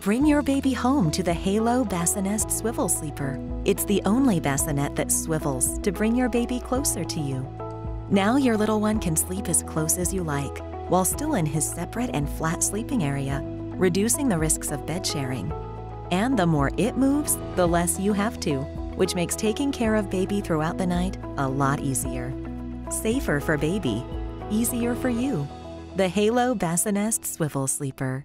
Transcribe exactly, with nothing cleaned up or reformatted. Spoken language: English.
Bring your baby home to the Halo Bassinest Swivel Sleeper. It's the only bassinet that swivels to bring your baby closer to you. Now your little one can sleep as close as you like, while still in his separate and flat sleeping area, reducing the risks of bed sharing. And the more it moves, the less you have to, which makes taking care of baby throughout the night a lot easier. Safer for baby, easier for you. The Halo Bassinest Swivel Sleeper.